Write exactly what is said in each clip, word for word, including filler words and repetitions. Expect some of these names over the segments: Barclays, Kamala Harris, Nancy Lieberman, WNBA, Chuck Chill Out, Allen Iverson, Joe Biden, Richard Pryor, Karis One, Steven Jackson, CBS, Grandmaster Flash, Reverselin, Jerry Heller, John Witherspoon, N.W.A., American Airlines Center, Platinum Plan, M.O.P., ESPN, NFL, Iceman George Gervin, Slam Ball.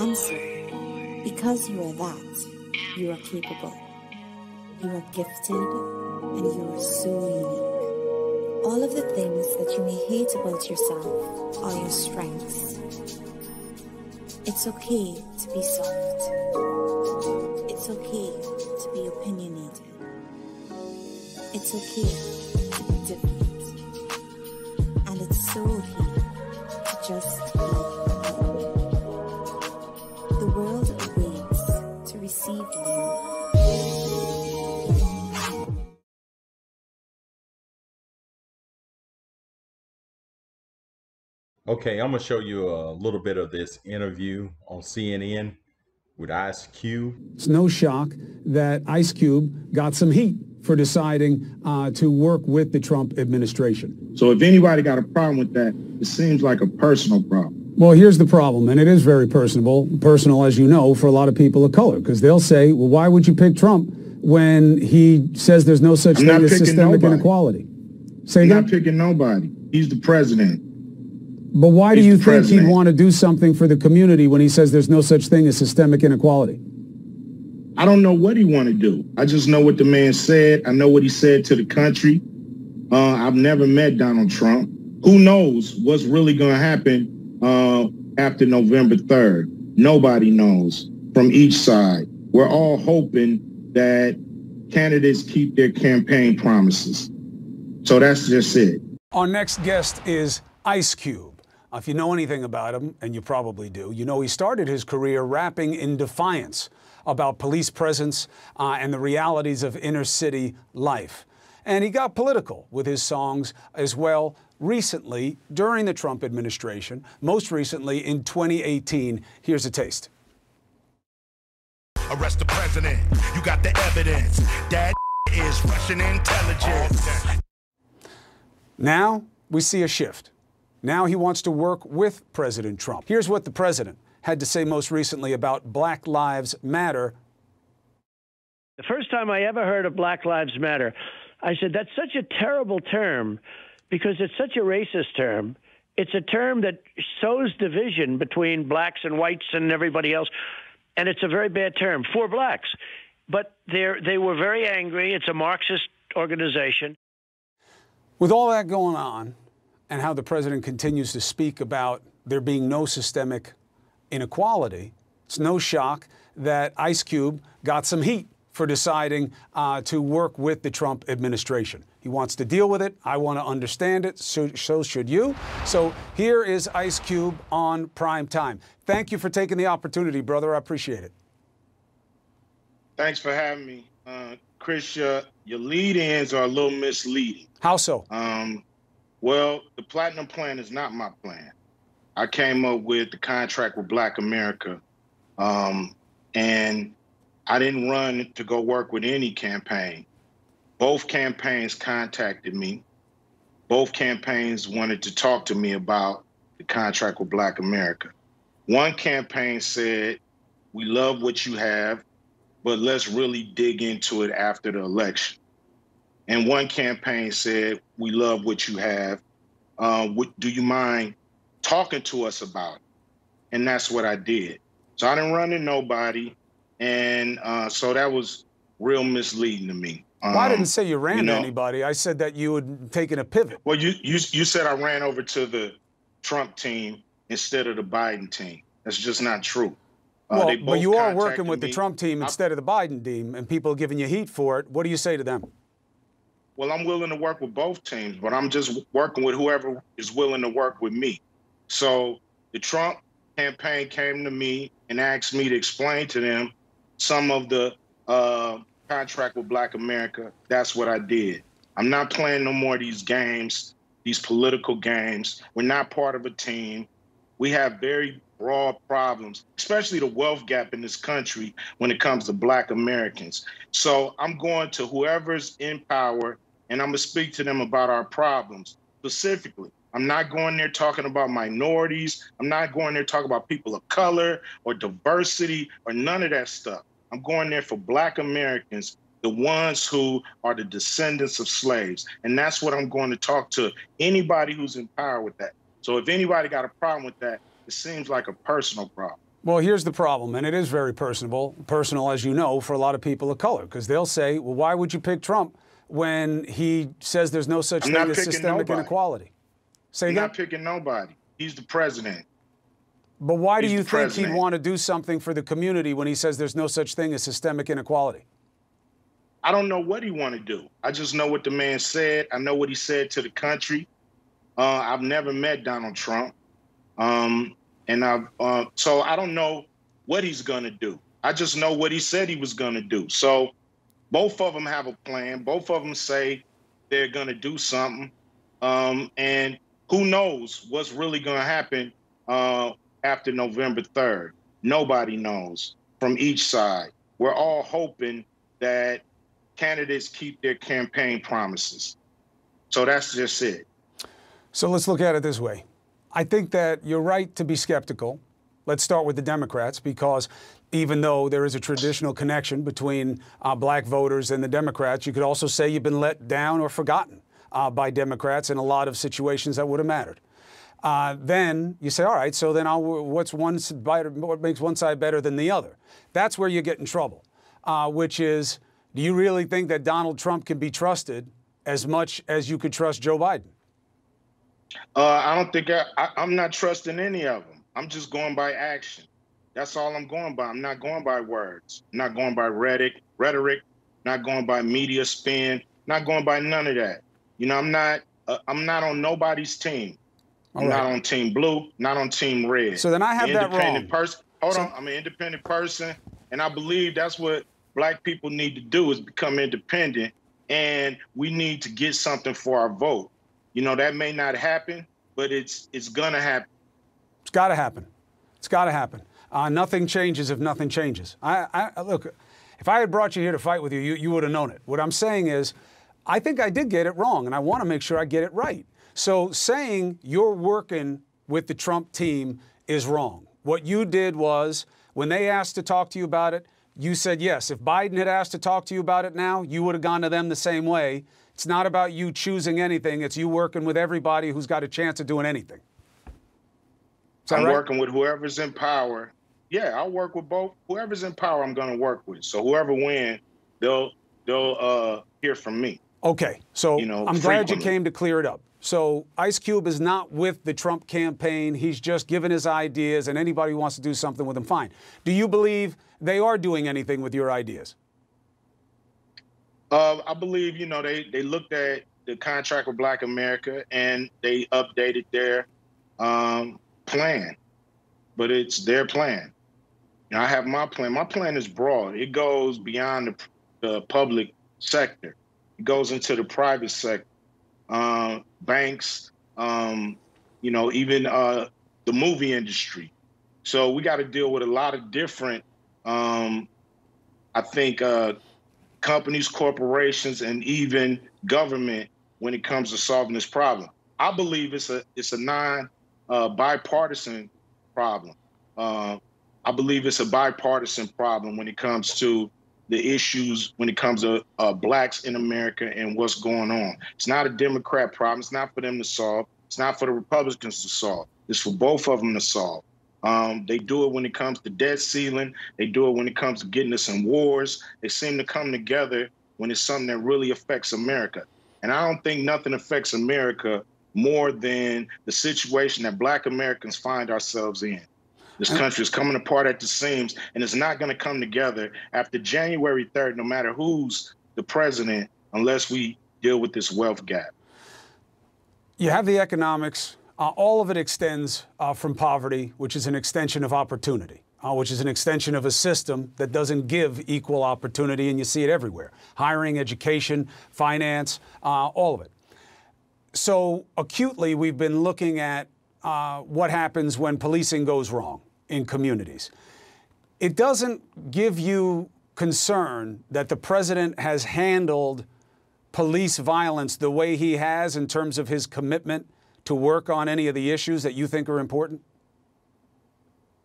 answer. Because you are that, you are capable. You are gifted, and you are so unique. All of the things that you may hate about yourself are your strengths. It's okay to be soft. It's okay to be opinionated. It's okay to be different. And it's so okay to just be you. The world awaits to receive you. Okay, I'm gonna show you a little bit of this interview on C N N with Ice Cube. It's no shock that Ice Cube got some heat for deciding uh, to work with the Trump administration. So if anybody got a problem with that, it seems like a personal problem. Well, here's the problem, and it is very personable, personal, as you know, for a lot of people of color, because they'll say, well, why would you pick Trump when he says there's no such thing as systemic inequality? Say that. I'm not picking nobody. He's the president. But why do you think he'd want to do something for the community when he says there's no such thing as systemic inequality? I don't know what he want to do. I just know what the man said. I know what he said to the country. Uh, I've never met Donald Trump. Who knows what's really going to happen uh, after November third? Nobody knows from each side. We're all hoping that candidates keep their campaign promises. So that's just it. Our next guest is Ice Cube. If you know anything about him, and you probably do, you know he started his career rapping in defiance about police presence uh, and the realities of inner city life. And he got political with his songs as well recently during the Trump administration, most recently in twenty eighteen. Here's a taste. Arrest the president. You got the evidence. That is Russian intelligence. Now we see a shift. Now he wants to work with President Trump. Here's what the president had to say most recently about Black Lives Matter. The first time I ever heard of Black Lives Matter, I said, that's such a terrible term because it's such a racist term. It's a term that sows division between blacks and whites and everybody else. And it's a very bad term for blacks. But they were very angry. It's a Marxist organization. With all that going on, and how the president continues to speak about there being no systemic inequality, it's no shock that Ice Cube got some heat for deciding uh, to work with the Trump administration. He wants to deal with it. I want to understand it. So, so should you. So here is Ice Cube on Prime Time. Thank you for taking the opportunity, brother. I appreciate it. Thanks for having me. Uh, Chris, your, your lead-ins are a little misleading. How so? Um, Well, the Platinum Plan is not my plan. I came up with the Contract with Black America, um, and I didn't run to go work with any campaign. Both campaigns contacted me. Both campaigns wanted to talk to me about the Contract with Black America. One campaign said, we love what you have, but let's really dig into it after the election. And one campaign said, we love what you have. Uh, what, do you mind talking to us about it? And that's what I did. So I didn't run to nobody. And uh, so that was real misleading to me. Um, well, I didn't say you ran you know, to anybody. I said that you had taken a pivot. Well, you, you, you said I ran over to the Trump team instead of the Biden team. That's just not true. Uh, well, they both but you are working with me. the Trump team instead of the Biden team, and people are giving you heat for it. What do you say to them? Well, I'm willing to work with both teams, but I'm just working with whoever is willing to work with me. So the Trump campaign came to me and asked me to explain to them some of the uh, Contract with Black America. That's what I did. I'm not playing no more of these games, these political games. We're not part of a team. We have very broad problems, especially the wealth gap in this country when it comes to Black Americans. So I'm going to whoever's in power, and I'm going to speak to them about our problems specifically. I'm not going there talking about minorities. I'm not going there talking about people of color or diversity or none of that stuff. I'm going there for Black Americans, the ones who are the descendants of slaves. And that's what I'm going to talk to anybody who's in power with that. So if anybody got a problem with that, it seems like a personal problem. Well, here's the problem, and it is very personable, personal, as you know, for a lot of people of color, because they'll say, well, why would you pick Trump when he says there's no such I'm thing as systemic nobody. inequality? Say I'm that? not picking nobody. He's the president. But why He's do you think president. he'd want to do something for the community when he says there's no such thing as systemic inequality? I don't know what he want to do. I just know what the man said. I know what he said to the country. Uh, I've never met Donald Trump. Um, and I've, uh, so I don't know what he's going to do. I just know what he said he was going to do. So both of them have a plan. Both of them say they're going to do something. Um, and who knows what's really going to happen uh, after November third. Nobody knows from each side. We're all hoping that candidates keep their campaign promises. So that's just it. So let's look at it this way. I think that you're right to be skeptical. Let's start with the Democrats, because even though there is a traditional connection between uh, black voters and the Democrats, you could also say you've been let down or forgotten uh, by Democrats in a lot of situations that would have mattered. Uh, then you say, all right, so then I'll, what's one, what makes one side better than the other? That's where you get in trouble, uh, which is, do you really think that Donald Trump can be trusted as much as you could trust Joe Biden? Uh, I don't think I, I, I'm not trusting any of them. I'm just going by action. That's all I'm going by. I'm not going by words. I'm not going by rhetoric, rhetoric, not going by media spin, not going by none of that. You know, I'm not uh, I'm not on nobody's team. I'm right. not on team blue, not on team red. So then I have that wrong. Person. Hold so on. I'm an independent person. And I believe that's what black people need to do, is become independent. And we need to get something for our vote. You know, that may not happen, but it's it's going to happen. It's got to happen. It's got to happen. Uh, nothing changes if nothing changes. I, I look, if I had brought you here to fight with you, you, you would have known it. What I'm saying is, I think I did get it wrong, and I want to make sure I get it right. So saying you're working with the Trump team is wrong. What you did was, when they asked to talk to you about it, you said yes. If Biden had asked to talk to you about it now, you would have gone to them the same way. It's not about you choosing anything. It's you working with everybody who's got a chance of doing anything. Is that I'm right? working with whoever's in power. Yeah, I'll work with both. Whoever's in power, I'm going to work with. So whoever wins, they'll they'll uh, hear from me. Okay, so you know, I'm frequently. glad you came to clear it up. So Ice Cube is not with the Trump campaign. He's just giving his ideas, and anybody who wants to do something with him, fine. Do you believe they are doing anything with your ideas? Uh, I believe, you know, they, they looked at the Contract with Black America and they updated their um, plan, but it's their plan. Now, I have my plan. My plan is broad. It goes beyond the, the public sector. It goes into the private sector. Uh, banks, um, you know, even uh, the movie industry. So we got to deal with a lot of different, um, I think, uh, companies, corporations, and even government when it comes to solving this problem. I believe it's a it's a non uh, bipartisan problem. Uh, I believe it's a bipartisan problem when it comes to the issues when it comes to uh, blacks in America and what's going on. It's not a Democrat problem. It's not for them to solve. It's not for the Republicans to solve. It's for both of them to solve. Um, they do it when it comes to debt ceiling. They do it when it comes to getting us in wars. They seem to come together when it's something that really affects America. And I don't think nothing affects America more than the situation that black Americans find ourselves in. This country is coming apart at the seams, and it's not going to come together after January third, no matter who's the president, unless we deal with this wealth gap. You have the economics. Uh, all of it extends uh, from poverty, which is an extension of opportunity, uh, which is an extension of a system that doesn't give equal opportunity, and you see it everywhere. Hiring, education, finance, uh, all of it. So acutely, we've been looking at uh, what happens when policing goes wrong in communities. It doesn't give you concern that the president has handled police violence the way he has in terms of his commitment to work on any of the issues that you think are important?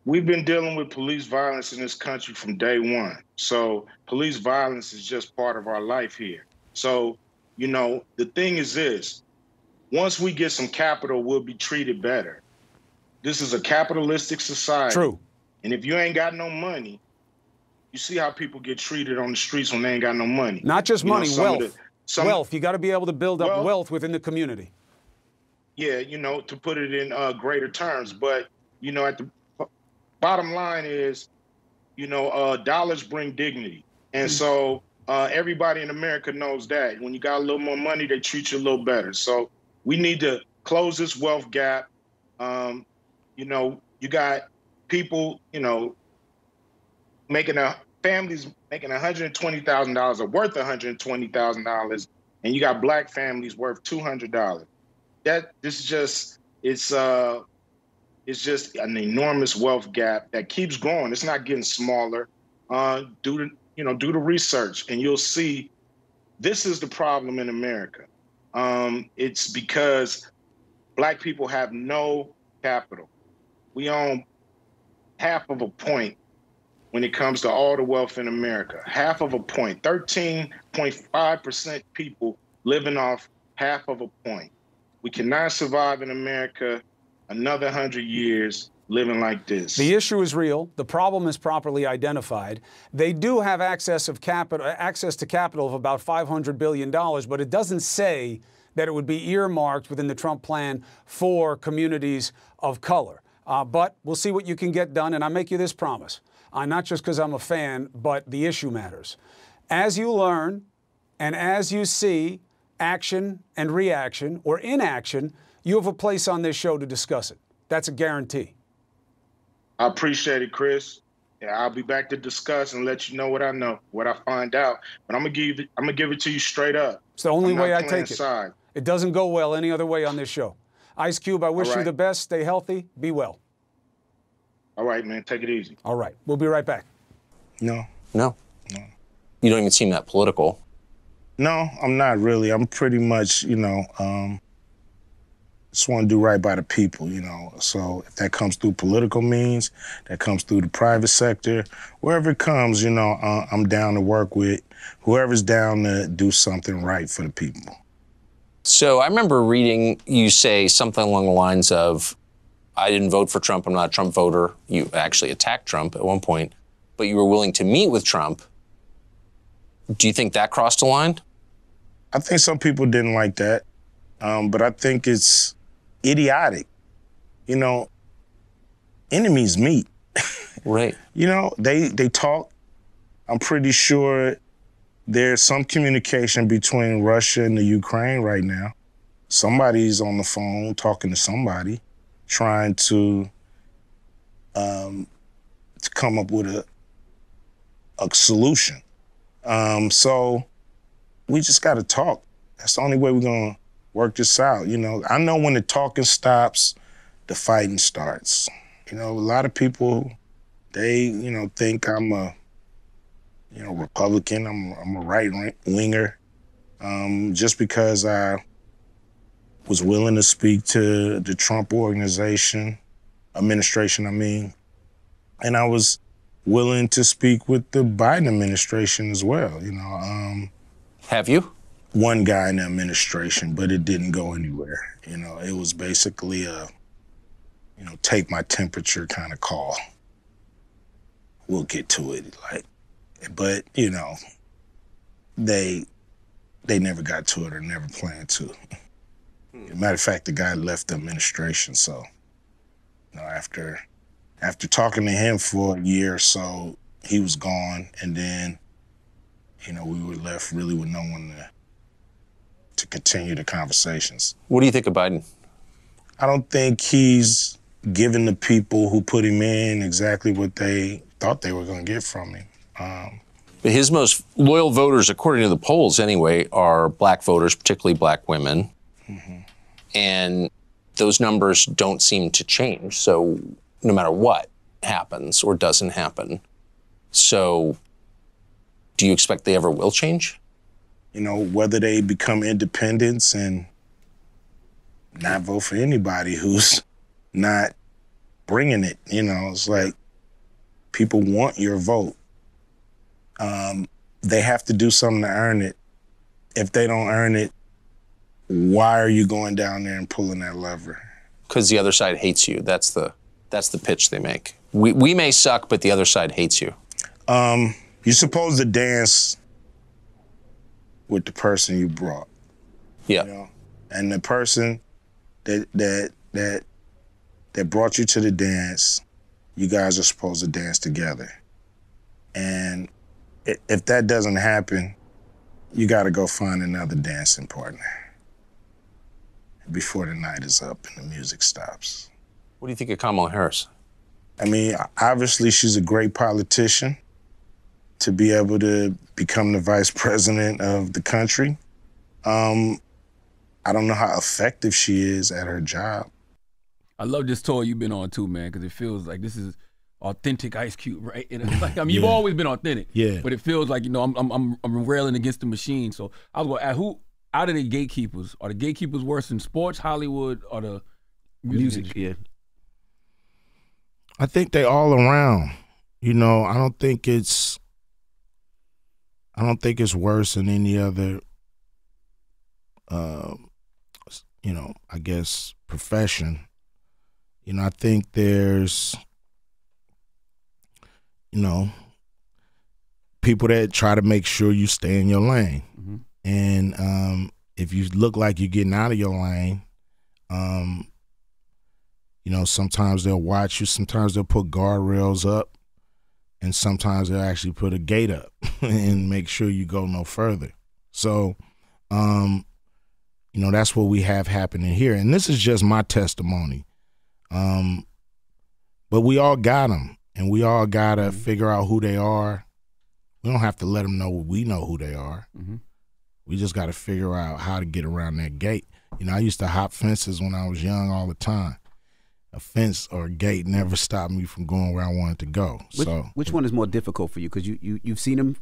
We've been dealing with police violence in this country from day one. So police violence is just part of our life here. So, you know, the thing is this, once we get some capital, we'll be treated better. This is a capitalistic society. True. And if you ain't got no money, you see how people get treated on the streets when they ain't got no money. Not just you money, know, wealth. The, some, wealth. You got to be able to build up wealth, wealth within the community. Yeah, you know, to put it in uh, greater terms. But, you know, at the bottom line is, you know, uh, dollars bring dignity. And so uh, everybody in America knows that. When you got a little more money, they treat you a little better. So we need to close this wealth gap. Um, you know, you got people, you know, making a families making one hundred twenty thousand dollars or worth one hundred twenty thousand dollars, and you got black families worth two hundred dollars. That this is just it's uh it's just an enormous wealth gap that keeps growing. It's not getting smaller. Uh, do the you know do the research, and you'll see this is the problem in America. Um, it's because black people have no capital. We own half of a point when it comes to all the wealth in America. Half of a point. thirteen point five percent people living off half of a point. We cannot survive in America another hundred years living like this. The issue is real. The problem is properly identified. They do have access of capital, access to capital of about five hundred billion dollars, but it doesn't say that it would be earmarked within the Trump plan for communities of color. Uh, but we'll see what you can get done, and I make you this promise. Uh, not just because I'm a fan, but the issue matters. As you learn and as you see action and reaction or inaction, you have a place on this show to discuss it. That's a guarantee. I appreciate it, Chris. Yeah, I'll be back to discuss and let you know what I know, what I find out. But I'm gonna give it, I'm gonna give it to you straight up. It's the only way I take it. It doesn't go well any other way on this show. Ice Cube, I wish you the best. Stay healthy. Be well. All right, man. Take it easy. All right. We'll be right back. No. No. No. You don't even seem that political. No, I'm not really. I'm pretty much, you know, um, just want to do right by the people, you know. So if that comes through political means, that comes through the private sector, wherever it comes, you know, uh, I'm down to work with whoever's down to do something right for the people. So I remember reading you say something along the lines of, I didn't vote for Trump, I'm not a Trump voter. You actually attacked Trump at one point, but you were willing to meet with Trump. Do you think that crossed a line? I think some people didn't like that, um, but I think it's idiotic. You know, enemies meet. Right. You know, they, they talk. I'm pretty sure there's some communication between Russia and the Ukraine right now. Somebody's on the phone talking to somebody, trying to, um, to come up with a, a solution. Um, so we just got to talk. That's the only way we're going to work this out. You know, I know when the talking stops, the fighting starts. You know, a lot of people, they, you know, think I'm a, you know, Republican, I'm, I'm a right-winger, um, just because I was willing to speak to the Trump organization, administration, I mean, and I was willing to speak with the Biden administration as well, you know. Um, Have you? One guy in the administration, but it didn't go anywhere. You know, it was basically a, you know, take my temperature kind of call. We'll get to it, like, but, you know, they, they never got to it or never planned to. Matter of fact, the guy left the administration, so, you know, after after talking to him for a year or so, he was gone, and then, you know, we were left really with no one to, to continue the conversations. What do you think of Biden? I don't think he's giving the people who put him in exactly what they thought they were going to get from him. Um, but his most loyal voters, according to the polls anyway, are black voters, particularly black women. Mm-hmm. And those numbers don't seem to change. So no matter what happens or doesn't happen. So do you expect they ever will change? You know, whether they become independents and not vote for anybody who's not bringing it, you know, it's like people want your vote. Um, they have to do something to earn it. If they don't earn it, why are you going down there and pulling that lever? Because the other side hates you. That's the that's the pitch they make. we, we may suck, but the other side hates you? Um, you're supposed to dance with the person you brought. Yeah. You know? And the person that that that that brought you to the dance, you guys are supposed to dance together. And if that doesn't happen, you got to go find another dancing partner before the night is up and the music stops. What do you think of Kamala Harris? I mean, obviously she's a great politician. To be able to become the vice president of the country, um, I don't know how effective she is at her job. I love this tour you've been on too, man, because it feels like this is authentic Ice Cube, right? And it's like, I mean, yeah. You've always been authentic, yeah. But it feels like, you know, I'm I'm I'm, I'm railing against the machine. So I was going to ask, who out of the gatekeepers are the gatekeepers worse in sports, Hollywood, or the music? music yeah. I think they all around. You know, I don't think it's. I don't think it's worse than any other, uh, you know, I guess, profession. You know, I think there's, you know, people that try to make sure you stay in your lane. Mm-hmm. And um, if you look like you're getting out of your lane, um, you know, sometimes they'll watch you. Sometimes they'll put guardrails up. And sometimes they'll actually put a gate up and make sure you go no further. So, um, you know, that's what we have happening here. And this is just my testimony. Um, but we all got them, and we all got to mm-hmm. figure out who they are. We don't have to let them know we know who they are. Mm-hmm. We just got to figure out how to get around that gate. You know, I used to hop fences when I was young all the time. A fence or a gate never stopped me from going where I wanted to go. Which, so, which one is more difficult for you? Because you, you, you've seen him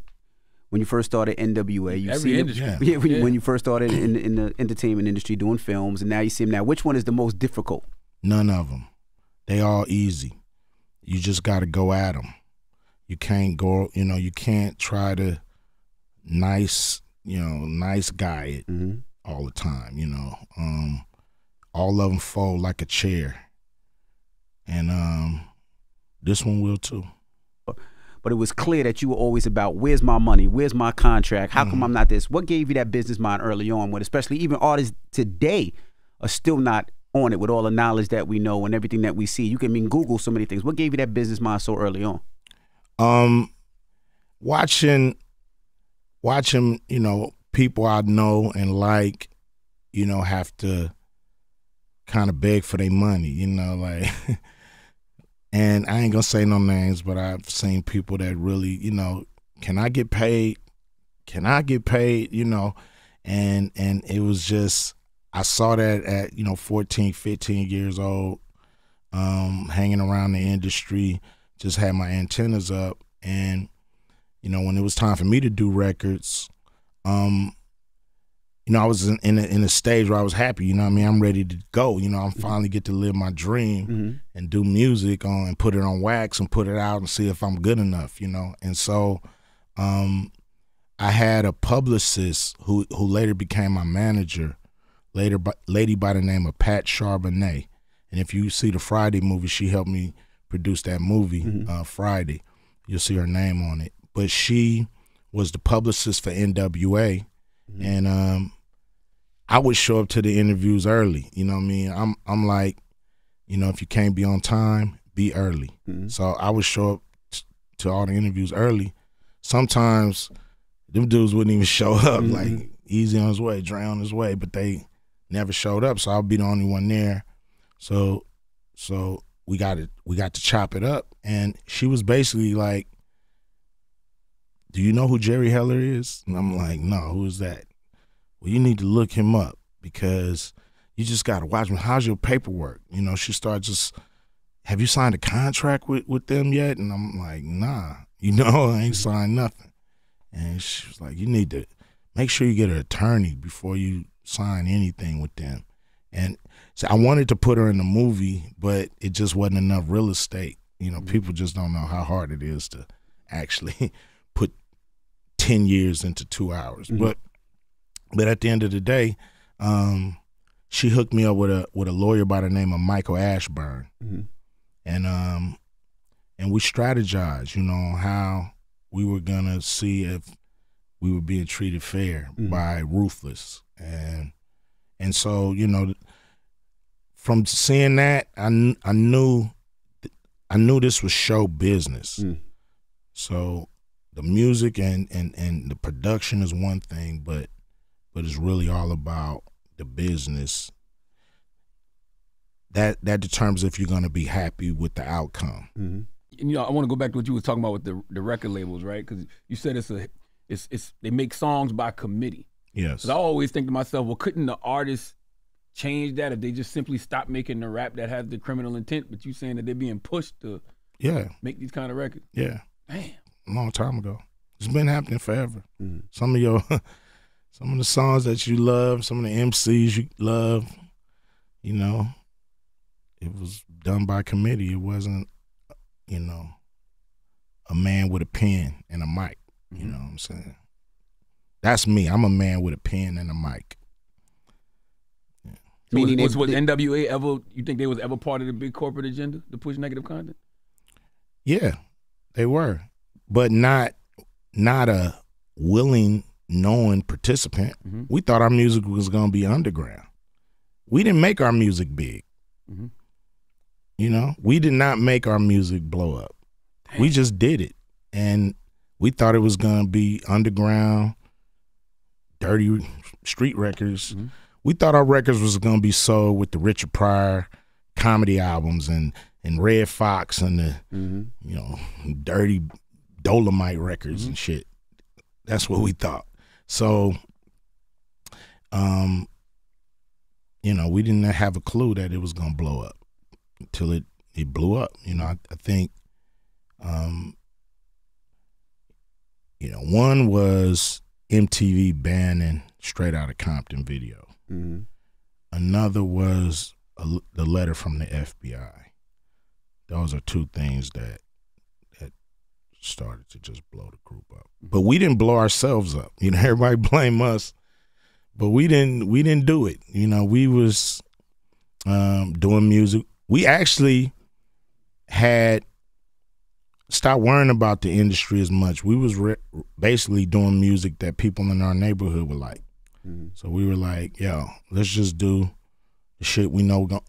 when you first started N W A. You've Every seen industry. Him, yeah. Yeah, when, yeah. when you first started in, in the entertainment industry doing films, and now you see him now. Which one is the most difficult? None of them. They all easy. You just got to go at them. You can't go, you know, you can't try to nice, you know, nice guy it mm-hmm. all the time, you know. Um, all of them fold like a chair. And um, this one will too. But it was clear that you were always about, where's my money? Where's my contract? How mm-hmm. come I'm not this? What gave you that business mind early on when especially even artists today are still not on it with all the knowledge that we know and everything that we see? You can I mean Google so many things. What gave you that business mind so early on? Um, watching, watching, you know, people I know and like, you know, have to kind of beg for their money, you know, like, and I ain't gonna say no names, but I've seen people that really, you know, can I get paid? Can I get paid? You know, and and it was just, I saw that at, you know, fourteen, fifteen years old, um, hanging around the industry, just had my antennas up. And, you know, when it was time for me to do records, um, you know, I was in, in, a, in a stage where I was happy, you know what I mean? I'm ready to go, you know, I finally get to live my dream mm-hmm. and do music on and put it on wax and put it out and see if I'm good enough, you know? And so um, I had a publicist who, who later became my manager, later by, lady by the name of Pat Charbonnet. And if you see the Friday movie, she helped me produce that movie, mm-hmm. uh, Friday. You'll see her name on it. But she was the publicist for N W A, Mm-hmm. And um, I would show up to the interviews early. You know what I mean? I'm I'm like, you know, if you can't be on time, be early. Mm-hmm. So I would show up t to all the interviews early. Sometimes them dudes wouldn't even show up, mm-hmm. like easy on his way, Dre on his way, but they never showed up. So I'll be the only one there. So so we got it. We got to chop it up. And she was basically like, do you know who Jerry Heller is? And I'm like, no, who is that? Well, you need to look him up because you just got to watch him. How's your paperwork? You know, she started just, have you signed a contract with, with them yet? And I'm like, nah, you know, I ain't signed nothing. And she was like, you need to make sure you get an attorney before you sign anything with them. And so I wanted to put her in the movie, but it just wasn't enough real estate. You know, people just don't know how hard it is to actually put ten years into two hours, mm-hmm. but but at the end of the day, um, she hooked me up with a with a lawyer by the name of Michael Ashburn, mm-hmm. and um, and we strategized, you know, on how we were gonna see if we were being treated fair mm. by Ruthless. And and so, you know, from seeing that, I, I knew I knew this was show business. Mm. So the music and, and, and the production is one thing, but but it's really all about the business. That that determines if you're going to be happy with the outcome. Mm-hmm. And you know, I want to go back to what you were talking about with the the record labels, right? Because you said it's a it's it's they make songs by committee. Yes. Because I always think to myself, well, couldn't the artists change that if they just simply stopped making the rap that has the criminal intent? But you saying that they're being pushed to yeah make these kind of records? Yeah. Damn. A long time ago. It's been happening forever. Mm-hmm. Some of your some of the songs that you love, some of the M Cs you love, you know. It was done by committee. It wasn't, you know, a man with a pen and a mic. You mm-hmm. know what I'm saying? That's me. I'm a man with a pen and a mic. Yeah. So was, was, was N W A ever, you think they was ever part of the big corporate agenda to push negative content? Yeah, they were. But not, not a willing, knowing participant. Mm-hmm. We thought our music was going to be underground. We didn't make our music big. Mm-hmm. You know, we did not make our music blow up. Dang. We just did it. And we thought it was going to be underground, dirty street records. Mm-hmm. We thought our records was going to be sold with the Richard Pryor comedy albums and, and Red Fox and the, mm-hmm. you know, dirty Dolomite records mm-hmm. and shit. That's what we thought. So, um, you know, we didn't have a clue that it was going to blow up. Till it, it blew up. You know, I, I think, um, you know, one was M T V banning Straight Outta Compton video. Mm-hmm. Another was a, the letter from the F B I. Those are two things that that started to just blow the group up. But we didn't blow ourselves up. You know, everybody blame us, but we didn't. We didn't do it. You know, we was um, doing music. We actually had stopped worrying about the industry as much. We was re basically doing music that people in our neighborhood were like. Mm-hmm. So we were like, yo, let's just do the shit we know. We're gonna,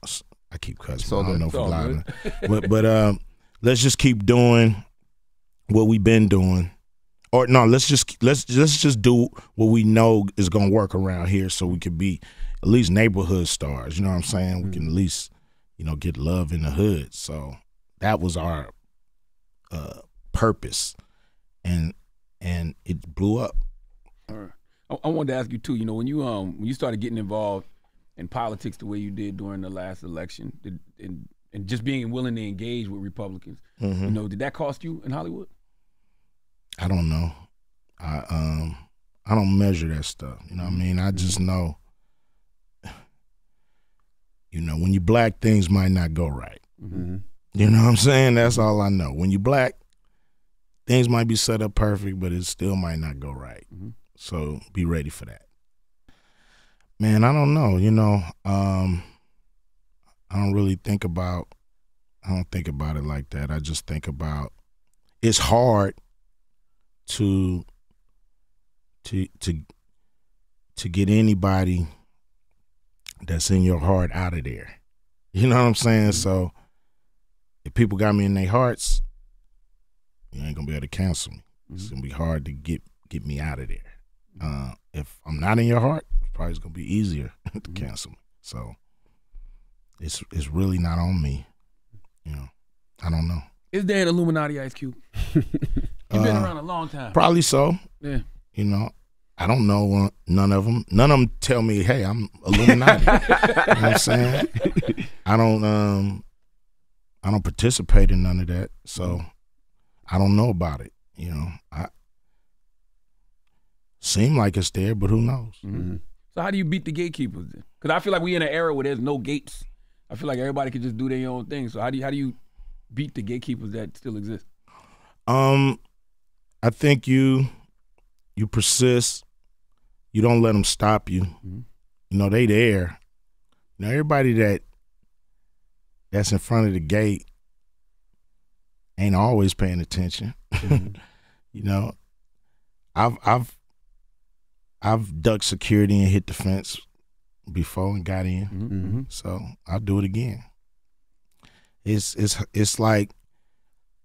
I keep cussing. So I don't know if I'm But, but um, let's just keep doing what we've been doing. Or no, let's just, let's, let's just do what we know is going to work around here so we could be at least neighborhood stars. You know what I'm saying? Mm-hmm. We can at least... you know, get love in the hood. So that was our uh, purpose, and and it blew up. All right. I, I wanted to ask you too. You know, when you um when you started getting involved in politics the way you did during the last election, did, and and just being willing to engage with Republicans, mm-hmm. you know, did that cost you in Hollywood? I don't know. I um I don't measure that stuff. You know what I mean? I just know. You know, when you black, things might not go right. Mm-hmm. You know what I'm saying? That's all I know. When you black, things might be set up perfect, but it still might not go right. Mm-hmm. So be ready for that. Man, I don't know. You know, um, I don't really think about, I don't think about it like that. I just think about, it's hard to, to, to, to get anybody that's in your heart out of there. You know what I'm saying? Mm-hmm. So if people got me in their hearts, you ain't gonna be able to cancel me. Mm-hmm. It's gonna be hard to get get me out of there. Uh, if I'm not in your heart, it's probably gonna be easier to mm-hmm. cancel me. So it's it's really not on me. You know, I don't know. Is there an Illuminati, Ice Cube? You've been uh, around a long time. Probably so. Yeah. You know. I don't know none of them. None of them tell me, hey, I'm Illuminati. You know what I'm saying? I don't, um, I don't participate in none of that, so I don't know about it. You know, I seem like it's there, but who knows? Mm-hmm. So how do you beat the gatekeepers then? Because I feel like we're in an era where there's no gates. I feel like everybody can just do their own thing. So how do you, how do you beat the gatekeepers that still exist? Um, I think you... You persist. You don't let them stop you. Mm-hmm. You know, they there. Now, everybody that that's in front of the gate ain't always paying attention. Mm-hmm. You know, I've I've I've ducked security and hit the fence before and got in. Mm-hmm. So I'll do it again. It's it's it's like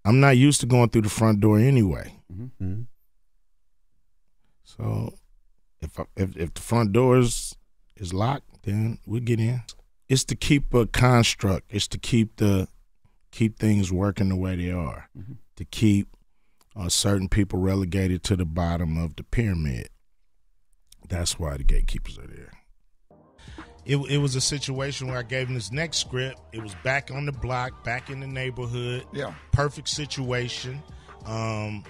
I'm not used to going through the front door anyway. Mm-hmm. So if, I, if if the front door is, is locked, then we get in. It's to keep a construct. It's to keep the keep things working the way they are. Mm-hmm. To keep uh, certain people relegated to the bottom of the pyramid. That's why the gatekeepers are there. It, it was a situation where I gave him this next script. It was back on the block, back in the neighborhood. Yeah. Perfect situation. Um,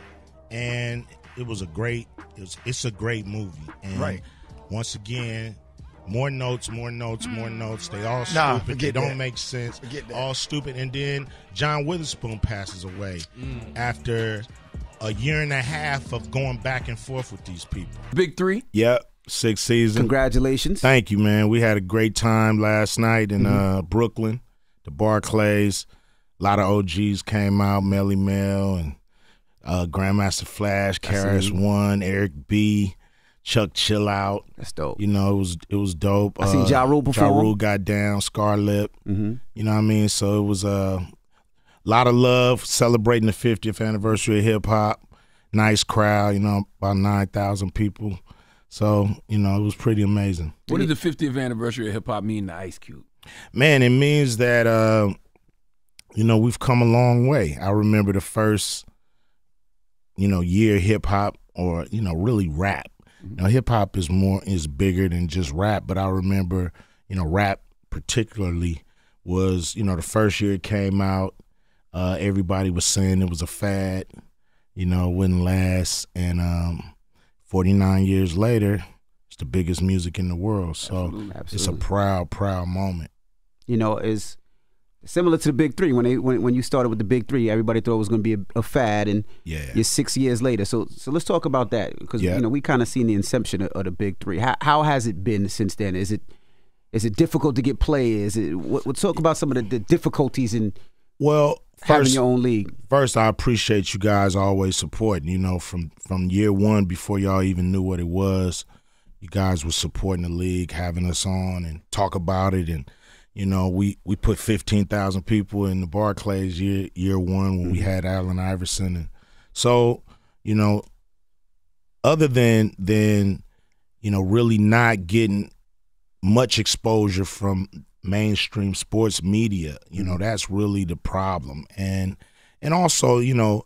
and it was a great, it was, it's a great movie. And right. Once again, more notes, more notes, mm. more notes. They all nah, stupid. They don't that. make sense. All stupid. And then John Witherspoon passes away mm. after a year and a half of going back and forth with these people. Big Three? Yep. Sixth season. Congratulations. Thank you, man. We had a great time last night in mm-hmm. uh, Brooklyn, the Barclays. A lot of O Gs came out, Melly Mel and uh, Grandmaster Flash, Karis One, Eric B, Chuck Chill Out. That's dope. You know, it was it was dope. I uh, seen Ja Rule before. Ja Rule got down, Scarlett. Mm-hmm. You know what I mean? So it was uh, a lot of love, celebrating the fiftieth anniversary of hip hop. Nice crowd, you know, about nine thousand people. So, you know, it was pretty amazing. What did the fiftieth anniversary of hip-hop mean to Ice Cube? Man, it means that, uh, you know, we've come a long way. I remember the first, you know, year hip-hop or, you know, really rap. Mm-hmm. Now, hip-hop is more is bigger than just rap, but I remember, you know, rap particularly was, you know, the first year it came out, uh, everybody was saying it was a fad, you know, it wouldn't last, and um forty-nine years later, it's the biggest music in the world. So absolutely, absolutely. It's a proud, proud moment. You know, it's similar to the Big Three. When they when, when you started with the Big Three, everybody thought it was going to be a, a fad, and yeah. you're six years later. So so let's talk about that, because yeah. you know, we kind of seen the inception of, of the Big Three. How how has it been since then? Is it is it difficult to get play? Is it? We'll talk about some of the, the difficulties in well first, having your own league. First, I appreciate you guys always supporting. You know, from from year one, before y'all even knew what it was, you guys were supporting the league, having us on and talk about it. And you know, we we put fifteen thousand people in the Barclays year year one when mm-hmm. we had Allen Iverson. And so, you know, other than than you know, really not getting much exposure from mainstream sports media, you know, that's really the problem. And and also, you know,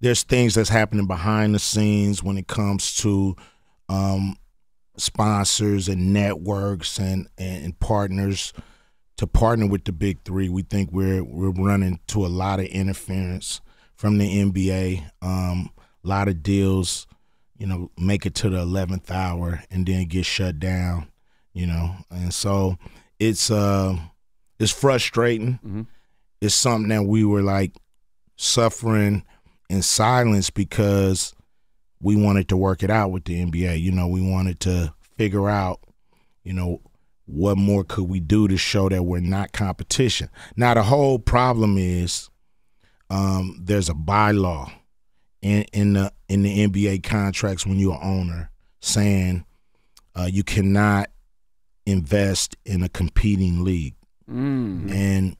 there's things that's happening behind the scenes when it comes to um, sponsors and networks and, and partners to partner with the Big Three. We think we're we're running to a lot of interference from the N B A. Um, a lot of deals, you know, make it to the eleventh hour and then get shut down, you know, and so. It's uh, it's frustrating. Mm-hmm. It's something that we were like suffering in silence because we wanted to work it out with the N B A. You know, we wanted to figure out, you know, what more could we do to show that we're not competition. Now the whole problem is um, there's a bylaw in in the in the N B A contracts when you're an owner saying uh, you cannot invest in a competing league. Mm. And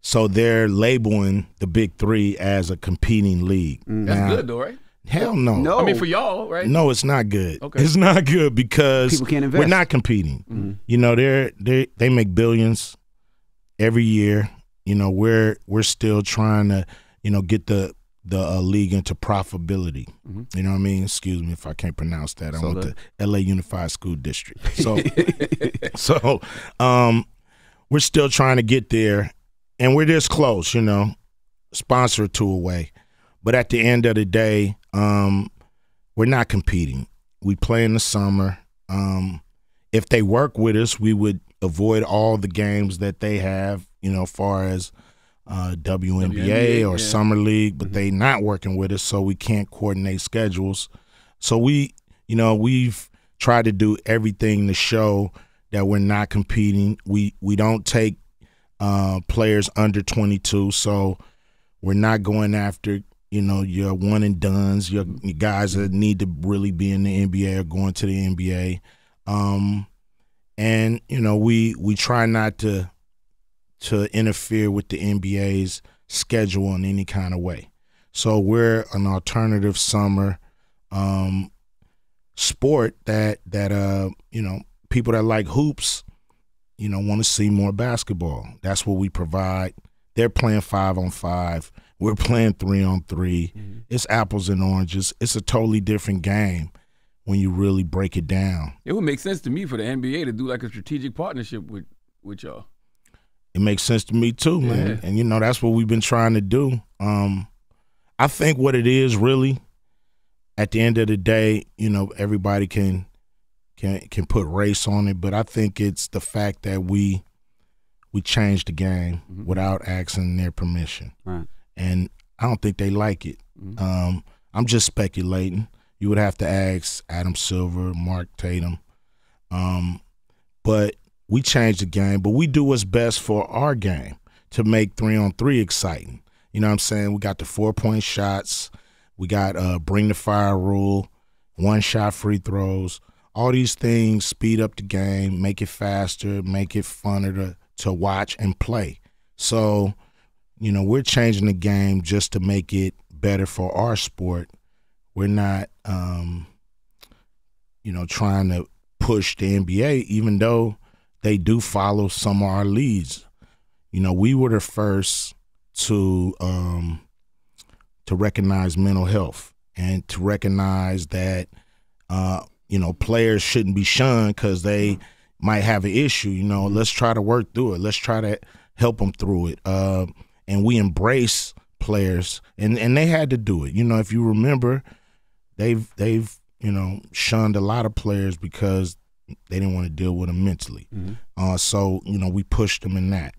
so they're labeling the Big Three as a competing league. Mm. That's now, good though, right? Hell no. No. I mean, for y'all, right? No, it's not good. Okay. It's not good because people can't invest. We're not competing. Mm. You know, they're they they make billions every year. You know, we're we're still trying to, you know, get the the uh, league into profitability. Mm-hmm. You know what I mean? Excuse me if I can't pronounce that. I'm so with the L A Unified School District. So so um, we're still trying to get there, and we're this close, you know, sponsor or two away. But at the end of the day, um, we're not competing. We play in the summer. Um, if they work with us, we would avoid all the games that they have, you know, as far as Uh, W N B A or yeah. Summer League, but mm-hmm. they not working with us, so we can't coordinate schedules. So we, you know, we've tried to do everything to show that we're not competing. We we don't take uh, players under twenty-two, so We're not going after, you know, your one and dones, your guys that need to really be in the N B A or going to the N B A. Um, and, you know, we we try not to to interfere with the N B A's schedule in any kind of way. So we're an alternative summer um, sport that, that uh, you know, people that like hoops, you know, want to see more basketball. That's what we provide. They're playing five on five. We're playing three on three. Mm-hmm. It's apples and oranges. It's a totally different game when you really break it down. It would make sense to me for the N B A to do like a strategic partnership with, with y'all. It makes sense to me too, man. Yeah. And, you know, that's what we've been trying to do. Um, I think what it is really, at the end of the day, you know, everybody can can can put race on it, but I think it's the fact that we we changed the game mm-hmm. without asking their permission. Right. And I don't think they like it. Mm-hmm. Um, I'm just speculating. You would have to ask Adam Silver, Mark Tatum. Um, but we changed the game, but we do what's best for our game to make three on three exciting. You know what I'm saying? We got the four-point shots. We got uh, bring the fire rule, one-shot free throws. All these things speed up the game, make it faster, make it funner to, to watch and play. So, you know, we're changing the game just to make it better for our sport. We're not, um, you know, trying to push the N B A, even though they do follow some of our leads. You know, we were the first to um, to recognize mental health and to recognize that, uh, you know, players shouldn't be shunned because they might have an issue. You know, let's try to work through it. Let's try to help them through it. Uh, and we embrace players, and, and they had to do it. You know, if you remember, they've, they've you know, shunned a lot of players because they didn't want to deal with them mentally. Mm-hmm. uh, so, you know, we pushed them in that.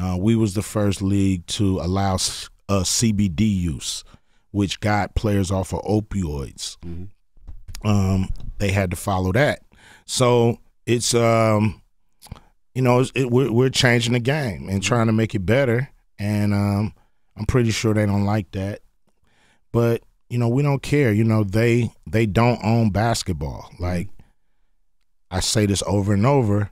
Uh, we was the first league to allow uh, C B D use, which got players off of opioids. Mm-hmm. um, they had to follow that. So it's, um, you know, it's, it, we're, we're changing the game and trying to make it better. And um, I'm pretty sure they don't like that. But, you know, we don't care. You know, they, they don't own basketball. Like, I say this over and over.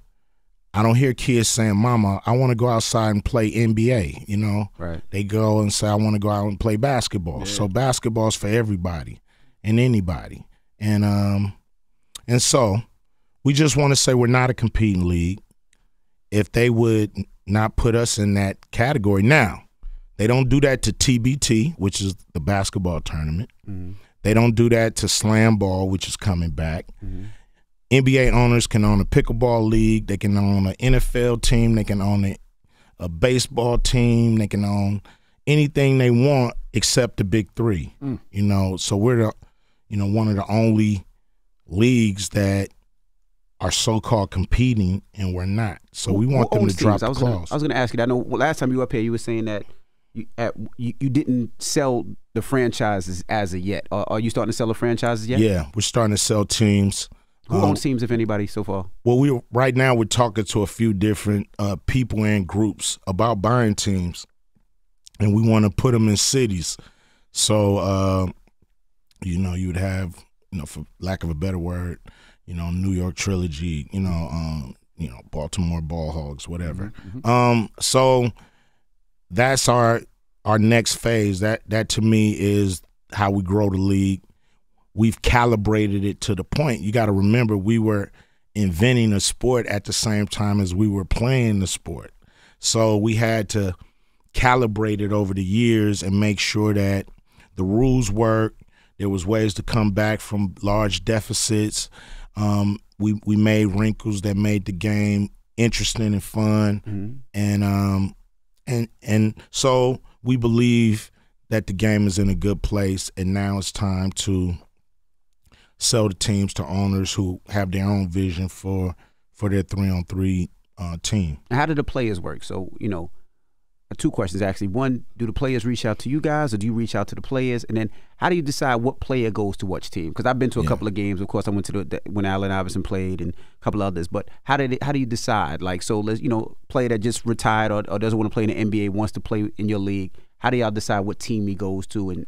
I don't hear kids saying, "Mama, I want to go outside and play N B A." You know, right. They go and say, "I want to go out and play basketball." Yeah. So basketball's for everybody and anybody, and um, and so we just want to say we're not a competing league. If they would not put us in that category, now they don't do that to T B T, which is the basketball tournament. Mm-hmm. They don't do that to Slam Ball, which is coming back. Mm-hmm. N B A owners can own a pickleball league. They can own an N F L team. They can own a, a baseball team. They can own anything they want except the Big Three. Mm. You know, so we're the, you know, one of the only leagues that are so-called competing, and we're not. So we want well, them to drop the clause. Gonna, I was going to ask you. I know last time you were up here, you were saying that you at, you, you didn't sell the franchises as of yet. Are, are you starting to sell the franchises yet? Yeah, we're starting to sell teams. Who owns um, teams, if anybody, so far? Well, we right now we're talking to a few different uh, people and groups about buying teams, and we want to put them in cities. So, uh, you know, you would have, you know, for lack of a better word, you know, New York Trilogy, you know, um, you know, Baltimore Ball Hogs, whatever. Mm-hmm. Um, so that's our our next phase. That that to me is how we grow the league. We've calibrated it to the point. You got to remember, we were inventing a sport at the same time as we were playing the sport. So we had to calibrate it over the years and make sure that the rules work. There was ways to come back from large deficits. Um, we, we made wrinkles that made the game interesting and fun. Mm-hmm. And, um, and, and so we believe that the game is in a good place, and now it's time to sell the teams to owners who have their own vision for for their three-on-three uh, team. How do the players work? So, you know, two questions, actually. One, do the players reach out to you guys, or do you reach out to the players? And then how do you decide what player goes to which team? Because I've been to a yeah. couple of games. Of course, I went to the, the when Allen Iverson played and a couple others. But how did it, how do you decide? Like, so, let's, you know, player that just retired or, or doesn't want to play in the N B A wants to play in your league. How do y'all decide what team he goes to? And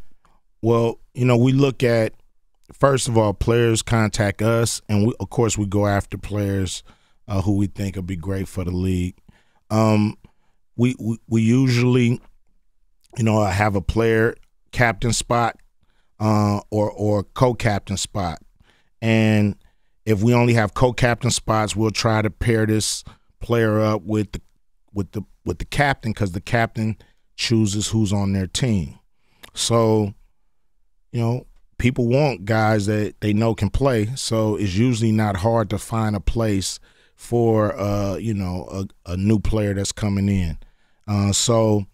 well, you know, we look at, first of all, players contact us, and we, of course, we go after players uh, who we think would be great for the league. Um, we, we we usually, you know, have a player captain spot uh, or or co-captain spot, and if we only have co-captain spots, we'll try to pair this player up with the with the with the captain, because the captain chooses who's on their team. So, you know, people want guys that they know can play. So it's usually not hard to find a place for uh, you know, a, a new player that's coming in. Uh, so,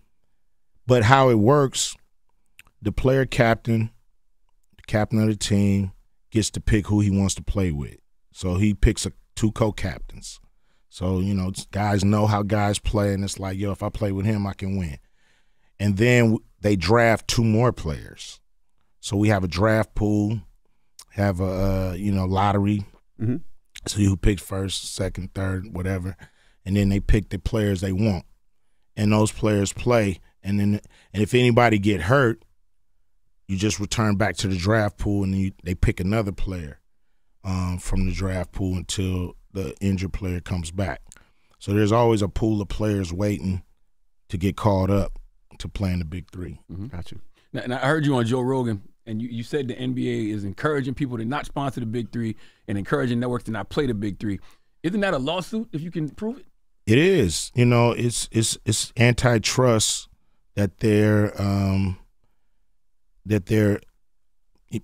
but how it works, the player captain, the captain of the team, gets to pick who he wants to play with. So he picks a, two co-captains. So, you know, guys know how guys play, and it's like, yo, if I play with him, I can win. And then they draft two more players. So we have a draft pool, have a, uh, you know, lottery. Mm-hmm. So who picks first, second, third, whatever. And then they pick the players they want. And those players play. And then, and if anybody get hurt, you just return back to the draft pool, and you, they pick another player um, from the draft pool until the injured player comes back. So there's always a pool of players waiting to get called up to play in the Big Three. Mm-hmm. Gotcha. Now, and I heard you on Joe Rogan, and you, you said the N B A is encouraging people to not sponsor the Big Three and encouraging networks to not play the Big Three. Isn't that a lawsuit if you can prove it? It is. You know, it's it's it's antitrust that they're um, that they're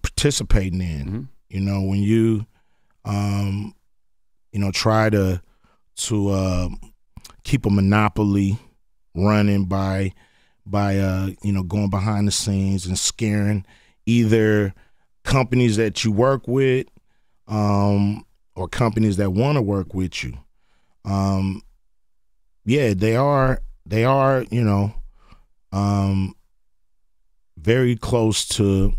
participating in. Mm-hmm. You know, when you um, you know, try to to uh, keep a monopoly running by by uh, you know, going behind the scenes and scaring either companies that you work with um, or companies that want to work with you. Um, yeah, they are they are you know, um, very close to,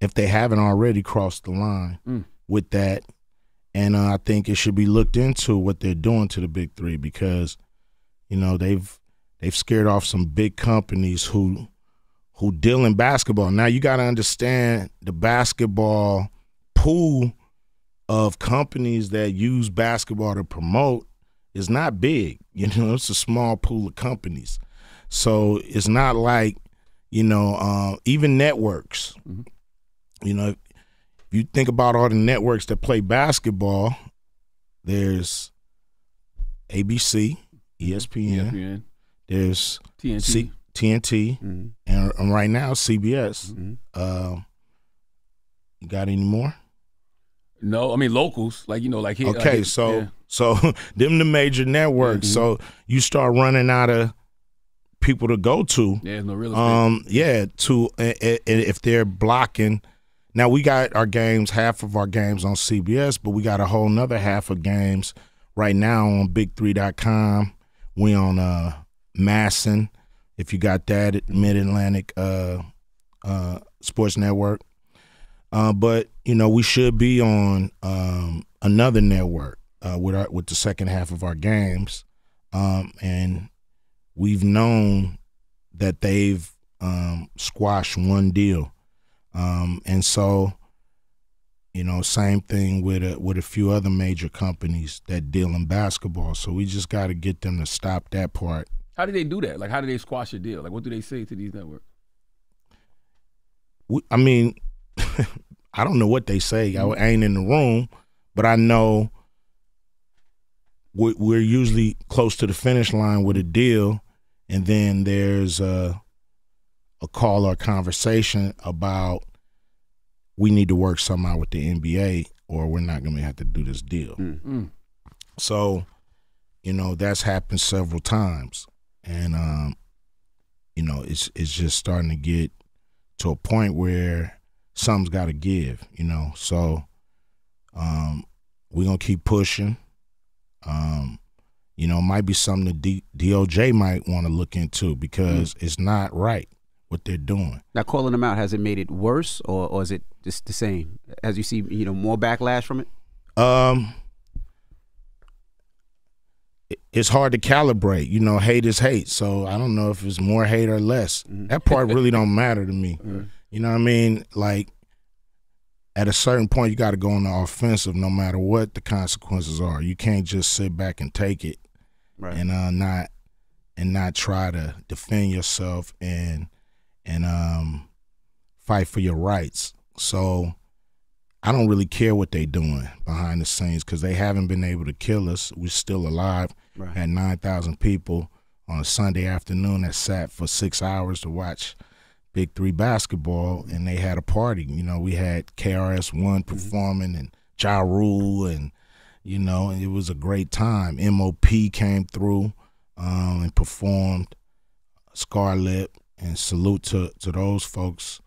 if they haven't already crossed the line mm. with that. And uh, I think it should be looked into what they're doing to the Big Three, because, you know, they've they've scared off some big companies who who deal in basketball. Now you got to understand the basketball pool of companies that use basketball to promote is not big. You know, it's a small pool of companies. So it's not like, you know, uh, even networks, mm-hmm. you know, you think about all the networks that play basketball, there's A B C, E S P N, E S P N. There's T N T, C T N T mm-hmm. and, and right now C B S. Mm-hmm. uh, you got any more? No, I mean locals, like, you know, like here. Okay, like, so yeah. so them the major networks. Mm-hmm. So you start running out of people to go to. Yeah, no real estate. Um, yeah, to uh, uh, if they're blocking. Now, we got our games, half of our games on C B S, but we got a whole nother half of games right now on big three dot com. We on uh, Masson, if you got that, at Mid-Atlantic uh, uh, Sports Network. Uh, but, you know, we should be on um, another network uh, with, our, with the second half of our games. Um, and we've known that they've um, squashed one deal. Um, and so, you know, same thing with a, with a few other major companies that deal in basketball. So we just got to get them to stop that part. How do they do that? Like, how do they squash a deal? Like, what do they say to these networks? We, I mean, I don't know what they say. I ain't in the room, but I know we're, we're usually close to the finish line with a deal, and then there's uh, a call or a conversation about, we need to work somehow with the N B A or we're not going to have to do this deal. Mm-hmm. So, you know, that's happened several times. And, um, you know, it's it's just starting to get to a point where something's got to give, you know. So um, we're going to keep pushing. Um, you know, it might be something the D DOJ might want to look into, because mm-hmm. it's not right what they're doing. Now, calling them out, has it made it worse, or, or is it just the same? As you see, you know, more backlash from it? Um, it's hard to calibrate. You know, hate is hate. So I don't know if it's more hate or less. Mm-hmm. That part really don't matter to me. Mm-hmm. You know what I mean? Like, at a certain point, you got to go on the offensive no matter what the consequences are. You can't just sit back and take it, right. and uh, not and not try to defend yourself and and um, fight for your rights. So I don't really care what they're doing behind the scenes because they haven't been able to kill us. We're still alive. Right. Had nine thousand people on a Sunday afternoon that sat for six hours to watch Big Three basketball, and they had a party. You know, we had Karis One performing and Ja Rule, and, you know, and it was a great time. M O P came through um, and performed Scarlet, and salute to, to those folks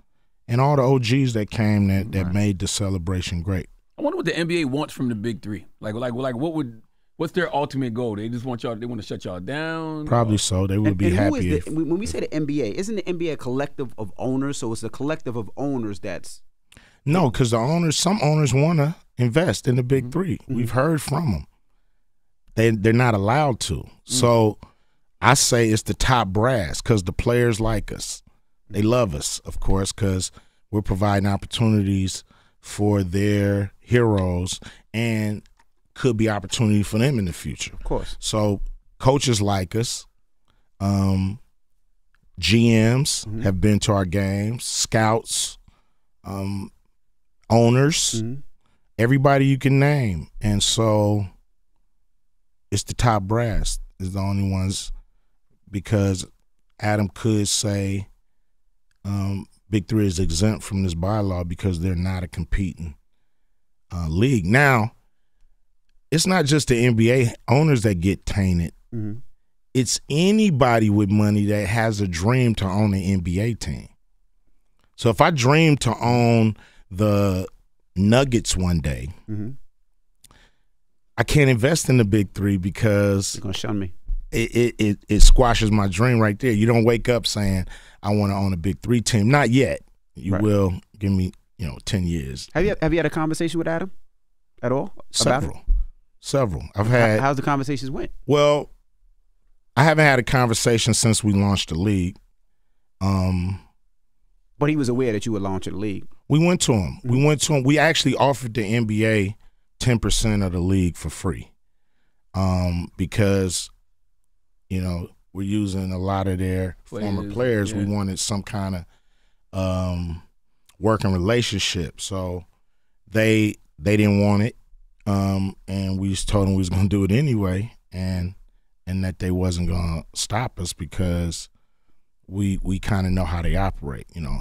and all the O Gs that came that, that right. made the celebration great. I wonder what the N B A wants from the Big Three. Like, like, like what would... What's their ultimate goal? They just want y'all. They want to shut y'all down. Probably or? so. They would and, be and happy. The, if, when we say the N B A, isn't the N B A a collective of owners? So it's a collective of owners that's no, because the owners. Some owners want to invest in the Big Three. Mm-hmm. We've heard from them. They they're not allowed to. Mm-hmm. So I say it's the top brass because the players like us. They love us, of course, because we're providing opportunities for their heroes and. Could be opportunity for them in the future. Of course. So coaches like us, um, G Ms mm-hmm. have been to our games, scouts, um, owners, mm-hmm. everybody you can name. And so it's the top brass is the only ones because Adam could say um, Big Three is exempt from this bylaw because they're not a competing uh, league. Now, it's not just the N B A owners that get tainted. Mm-hmm. It's anybody with money that has a dream to own an N B A team. So if I dream to own the Nuggets one day, mm-hmm. I can't invest in the Big Three because gonna shun me. It, it, it, it squashes my dream right there. You don't wake up saying, I want to own a Big Three team. Not yet. You right. will give me, you know, ten years. Have you, have you had a conversation with Adam at all? Several. About it? Several. I've had. How's the conversations went? Well, I haven't had a conversation since we launched the league. Um, but he was aware that you were launching the league. We went to him. Mm-hmm. We went to him. We actually offered the N B A ten percent of the league for free um, because, you know, we're using a lot of their players, former players. Yeah. We wanted some kind of um, working relationship. So they they didn't want it. Um, and we just told them we was going to do it anyway and and that they wasn't going to stop us because we we kind of know how they operate, you know.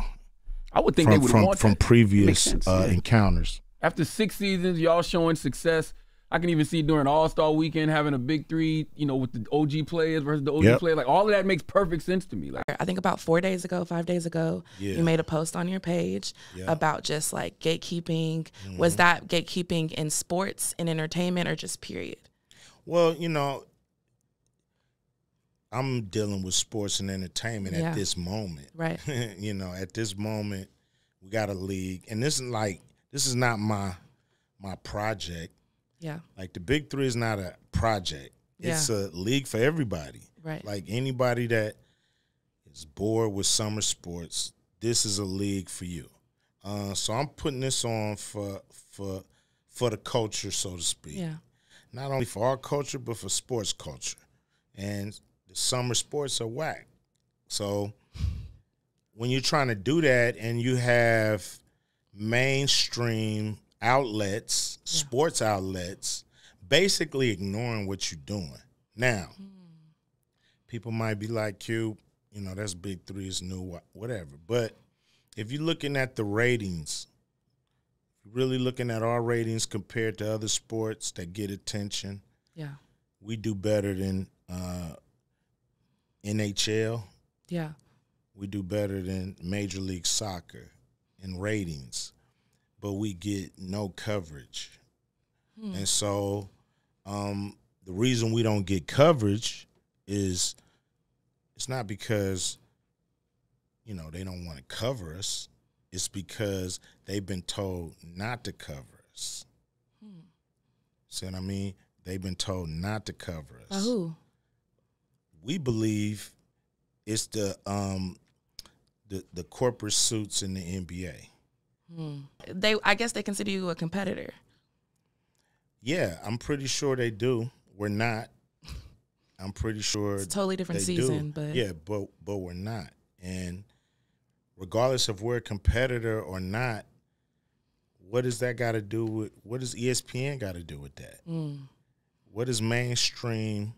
I would think from, they would from, want from that. previous sense, uh, yeah. encounters. After six seasons, y'all showing success. I can even see during All-Star Weekend having a Big Three, you know, with the O G players versus the O G yep. players. Like, all of that makes perfect sense to me. Like, I think about four days ago, five days ago, yeah. you made a post on your page yeah. about just, like, gatekeeping. Mm-hmm. Was that gatekeeping in sports, in entertainment, or just period? Well, you know, I'm dealing with sports and entertainment yeah. at this moment. Right. You know, at this moment, we got a league. And this is, like, this is not my my project. Yeah. Like, the Big Three is not a project. It's yeah. a league for everybody. Right. Like, anybody that is bored with summer sports, this is a league for you. Uh, so I'm putting this on for for for the culture, so to speak. Yeah. Not only for our culture, but for sports culture. And the summer sports are whack. So when you're trying to do that and you have mainstream outlets, yeah. sports outlets, basically ignoring what you're doing. Now, mm. people might be like, Cube, you know, that's Big Three is new, whatever. But if you're looking at the ratings, really looking at our ratings compared to other sports that get attention, yeah, we do better than uh, N H L. Yeah. We do better than Major League Soccer in ratings. But we get no coverage. Hmm. And so um, the reason we don't get coverage is it's not because, you know, they don't want to cover us. It's because they've been told not to cover us. Hmm. See what I mean? They've been told not to cover us. By who? We believe it's the um, the the corporate suits in the N B A. Hmm. They, I guess, they consider you a competitor. Yeah, I'm pretty sure they do. We're not. I'm pretty sure it's a totally different season, do. but yeah, but but we're not. And regardless of we're a competitor or not, what does that got to do with? What does E S P N got to do with that? Mm. What does mainstream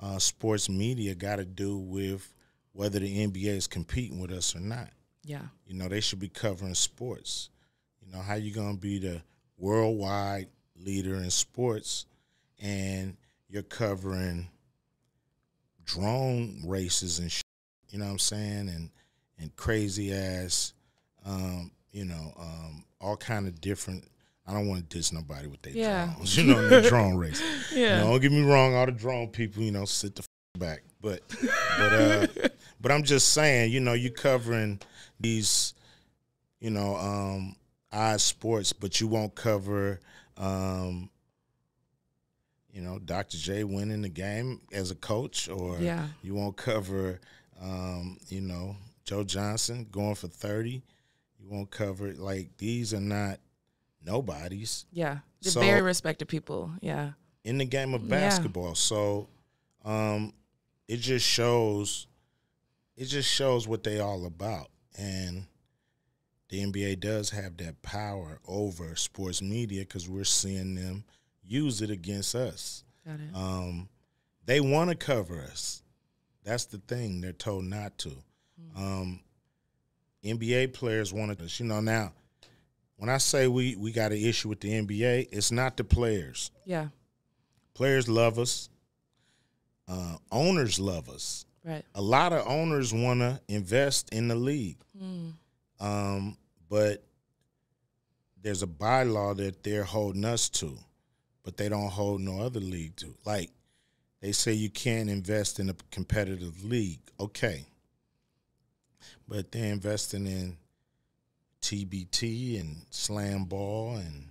uh, sports media got to do with whether the N B A is competing with us or not? Yeah, you know, they should be covering sports. You know, how you gonna be the worldwide leader in sports and you're covering drone races and shit, you know what I'm saying, and and crazy ass, um, you know, um, all kind of different. I don't want to diss nobody with their yeah. drones, you know, the drone race. Yeah, you know, don't get me wrong, all the drone people, you know, sit the f back, but but uh, but I'm just saying, you know, you covering these, you know, um, odd sports, but you won't cover, um, you know, Doctor J winning the game as a coach, or yeah. you won't cover, um, you know, Joe Johnson going for thirty. You won't cover it. Like, these are not nobodies. Yeah, they're so, very respected people, yeah. in the game of basketball. Yeah. So um, it just shows, it just shows what they all about. And the N B A does have that power over sports media because we're seeing them use it against us. Got it. Um, they want to cover us. That's the thing. They're told not to. Mm-hmm. um, N B A players want us. You know, now, when I say we, we got an issue with the N B A, it's not the players. Yeah. Players love us. Uh, owners love us. Right. A lot of owners want to invest in the league. Mm. Um, but there's a bylaw that they're holding us to, but they don't hold no other league to. Like, they say you can't invest in a competitive league. Okay. But they're investing in T B T and Slam Ball, and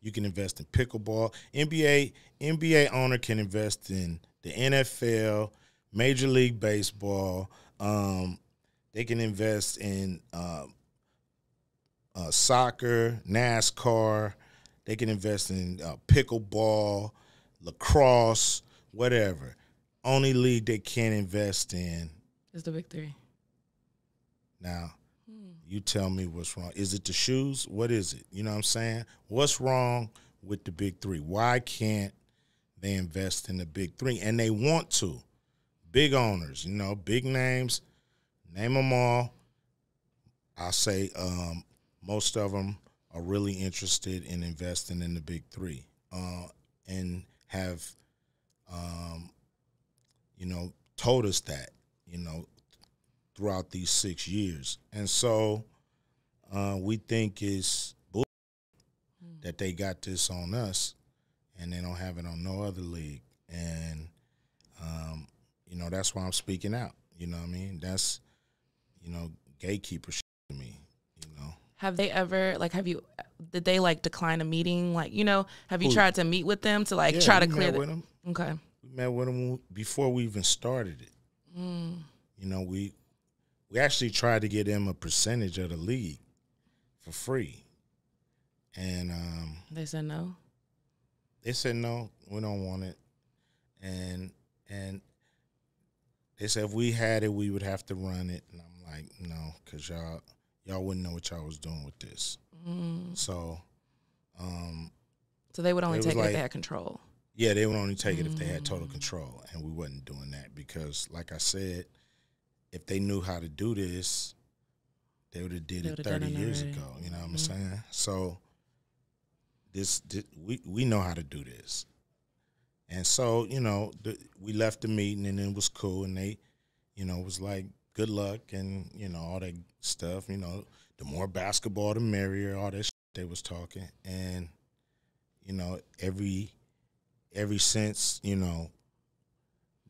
you can invest in pickleball. N B A N B A owner can invest in the N F L, Major League Baseball. Um, they can invest in uh, uh, soccer, NASCAR. They can invest in uh, pickleball, lacrosse, whatever. Only league they can't invest in is the Big Three. Now, hmm. you tell me what's wrong. Is it the shoes? What is it? You know what I'm saying? What's wrong with the Big Three? Why can't they invest in the Big Three? And they want to. Big owners, you know, big names. Name them all. I'll say um, most of them are really interested in investing in the Big Three, uh, and have, um, you know, told us that, you know, throughout these six years. And so uh, we think it's bull mm. that they got this on us and they don't have it on no other league. And, um, you know, that's why I'm speaking out. You know what I mean? That's, you know, gatekeeper shit to me, you know. Have they ever, like, have you, did they, like, decline a meeting? Like, you know, have you Who? tried to meet with them to, like, yeah, try to clear with them? Okay. We met with them before we even started it. Mm. You know, we we actually tried to get them a percentage of the league for free. And um, they said no? They said no, we don't want it. And, and they said if we had it, we would have to run it. And I'm like, no, because y'all... y'all wouldn't know what y'all was doing with this. Mm. So um, so they would only take it if they had control. Yeah, they would only take it if they had total control, and we wasn't doing that because, like I said, if they knew how to do this, they would have did it thirty years ago. You know what I'm saying? So this, this we, we know how to do this. And so, you know, the, we left the meeting, and it was cool, and they, you know, was like, good luck, and, you know, all that stuff, you know, the more basketball, the merrier, all that shit they was talking. And, you know, every, every since, you know,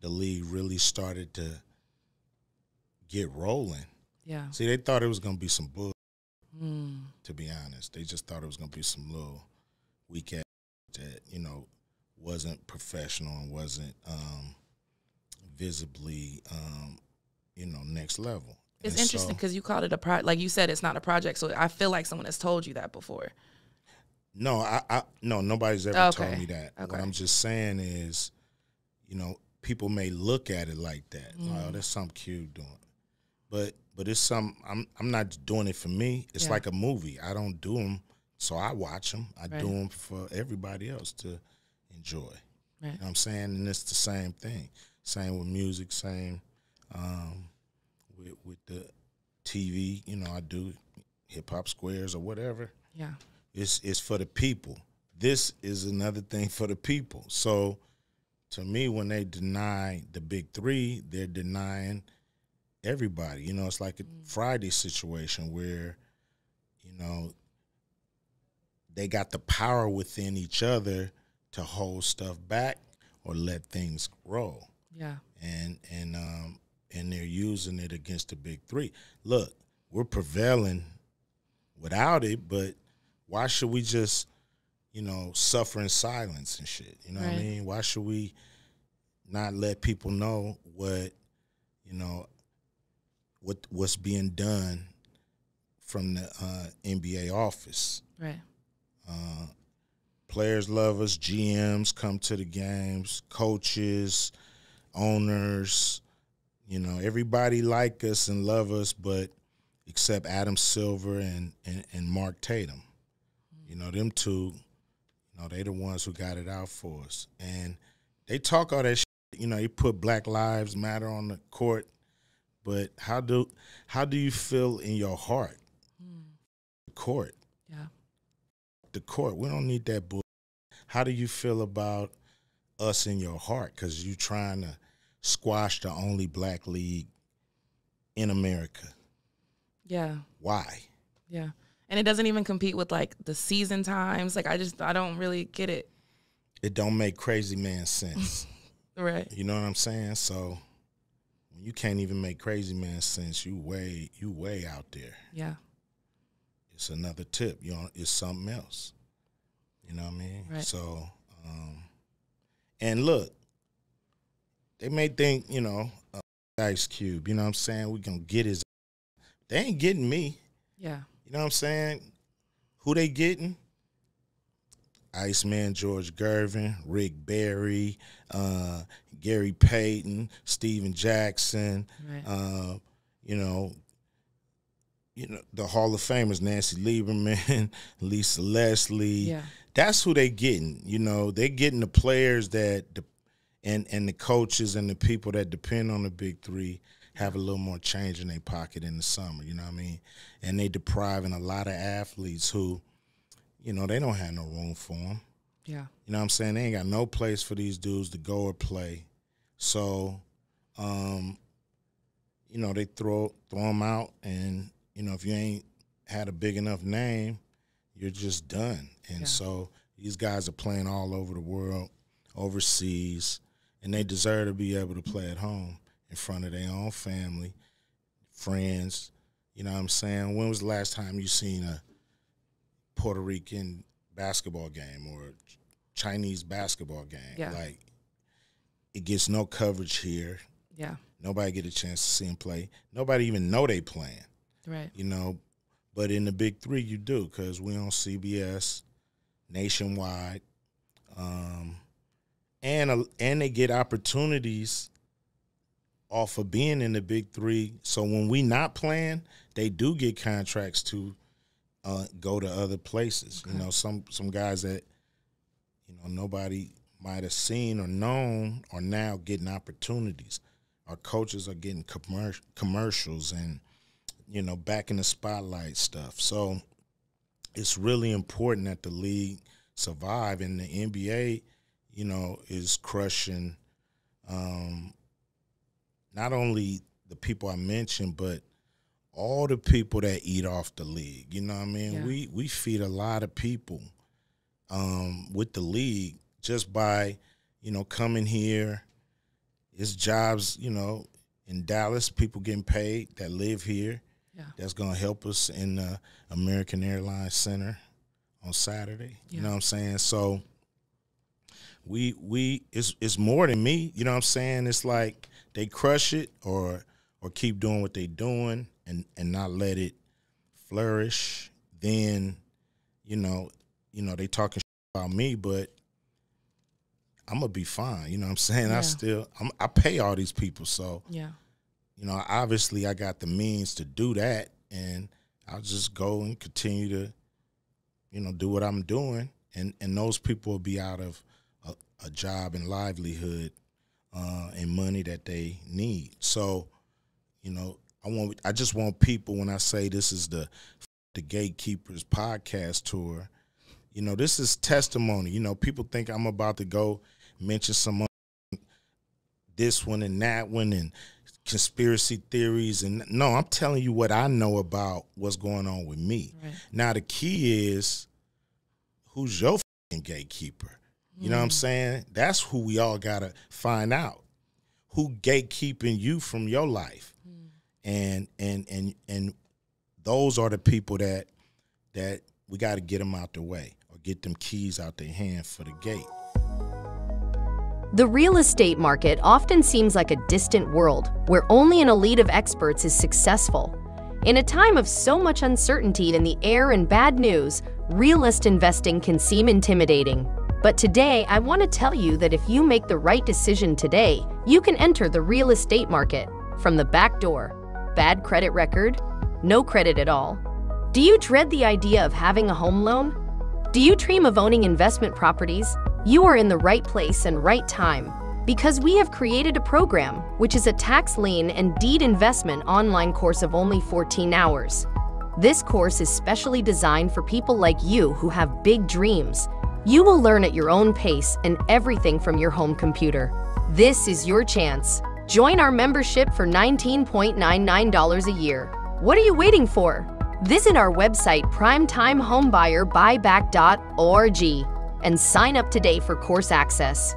the league really started to get rolling. Yeah. See, they thought it was going to be some bull, mm. to be honest. They just thought it was going to be some little weak ass that, you know, wasn't professional and wasn't um, visibly, um, you know, next level. It's and interesting because so, you called it a pro. Like you said, it's not a project. So I feel like someone has told you that before. No, I, I no nobody's ever okay. told me that. Okay. What I'm just saying is, you know, people may look at it like that. Mm. Oh, that's something cute doing, but but it's some. I'm I'm not doing it for me. It's yeah. like a movie. I don't do them, so I watch them. I right. do them for everybody else to enjoy. Right. You know what I'm saying, and it's the same thing. Same with music. Same um, with with the T V. You know, I do hip hop squares or whatever. Yeah. It's, it's for the people. This is another thing for the people. So, to me, when they deny the Big Three, they're denying everybody. You know, it's like a mm. Friday situation where, you know, they got the power within each other to hold stuff back or let things roll. Yeah. And, and, um, and they're using it against the Big Three. Look, we're prevailing without it, but why should we just, you know, suffer in silence and shit? You know right. what I mean? Why should we not let people know what, you know, what what's being done from the uh, N B A office? Right. Uh, players love us. G Ms come to the games. Coaches, owners, you know, everybody like us and love us, but except Adam Silver and and, and Mark Tatum. You know, them two, you know, they the ones who got it out for us. And they talk all that shit. You know, they put Black Lives Matter on the court. But how do how do you feel in your heart? Mm. The court. Yeah. The court. We don't need that bullshit. How do you feel about us in your heart? Because you trying to squash the only black league in America. Yeah. Why? Yeah. And it doesn't even compete with, like, the season times. Like, I just, I don't really get it. It don't make crazy man sense. Right. You know what I'm saying? So, when you can't even make crazy man sense, you way, you way out there. Yeah. It's another tip. You know, it's something else. You know what I mean? Right. So, um, and look, they may think, you know, uh, Ice Cube, you know what I'm saying? We're going to get his. They ain't getting me. Yeah. You know what I'm saying? Who they getting? Iceman George Gervin, Rick Barry, uh, Gary Payton, Steven Jackson, right. uh, you know, you know, the Hall of Famers, Nancy Lieberman, Lisa Leslie. Yeah. That's who they getting. You know, they getting the players that de- and, and the coaches and the people that depend on the Big Three have a little more change in their pocket in the summer, you know what I mean? And they depriving a lot of athletes who, you know, they don't have no room for them. Yeah. You know what I'm saying? They ain't got no place for these dudes to go or play. So, um, you know, they throw, throw them out, and, you know, if you ain't had a big enough name, you're just done. And yeah. so these guys are playing all over the world, overseas, and they deserve to be able to play at home. In front of their own family, friends, you know what I'm saying? When was the last time you seen a Puerto Rican basketball game or a Chinese basketball game? Yeah. Like, it gets no coverage here. Yeah. Nobody get a chance to see them play. Nobody even know they playing. Right. You know, but in the Big Three, you do, because we on C B S, nationwide, um, and uh, and they get opportunities off of being in the Big Three. So when we not playing, they do get contracts to uh, go to other places. Okay. You know, some some guys that, you know, nobody might have seen or known are now getting opportunities. Our coaches are getting commer commercials and, you know, back in the spotlight stuff. So it's really important that the league survive. And the N B A, you know, is crushing um, – not only the people I mentioned, but all the people that eat off the league. You know what I mean? Yeah. We we feed a lot of people um, with the league just by, you know, coming here. It's jobs, you know, in Dallas, people getting paid that live here. Yeah. That's going to help us in the American Airlines Center on Saturday. Yeah. You know what I'm saying? So we we it's it's more than me. You know what I'm saying? It's like they crush it or or keep doing what they doing and and not let it flourish. Then you know you know they talking shit about me, but I'm gonna be fine. You know what I'm saying? Yeah. I still I'm, I pay all these people, so yeah. You know, obviously I got the means to do that, and I'll just go and continue to, you know, do what I'm doing, and and those people will be out of a, a job and livelihood uh, and money that they need. So, you know, I want I just want people, when I say this is the the Gatekeepers podcast tour, you know, this is testimony. You know, people think I'm about to go mention some this one and that one and conspiracy theories, and no, I'm telling you what I know about what's going on with me. Right. Now the key is, who's your fucking gatekeeper? Mm. You know what I'm saying? That's who we all gotta find out. Who gatekeeping you from your life? Mm. And and and and those are the people that that we gotta get them out the way, or get them keys out their hand for the gate. The real estate market often seems like a distant world where only an elite of experts is successful. In a time of so much uncertainty in the air and bad news, realist investing can seem intimidating. But today, I want to tell you that if you make the right decision today, you can enter the real estate market from the back door. Bad credit record? No credit at all. Do you dread the idea of having a home loan? Do you dream of owning investment properties? You are in the right place and right time, because we have created a program which is a tax lien and deed investment online course of only fourteen hours. This course is specially designed for people like you who have big dreams. You will learn at your own pace and everything from your home computer. This is your chance. Join our membership for nineteen ninety-nine dollars a year. What are you waiting for? Visit our website primetime homebuyer buyback dot org and sign up today for course access.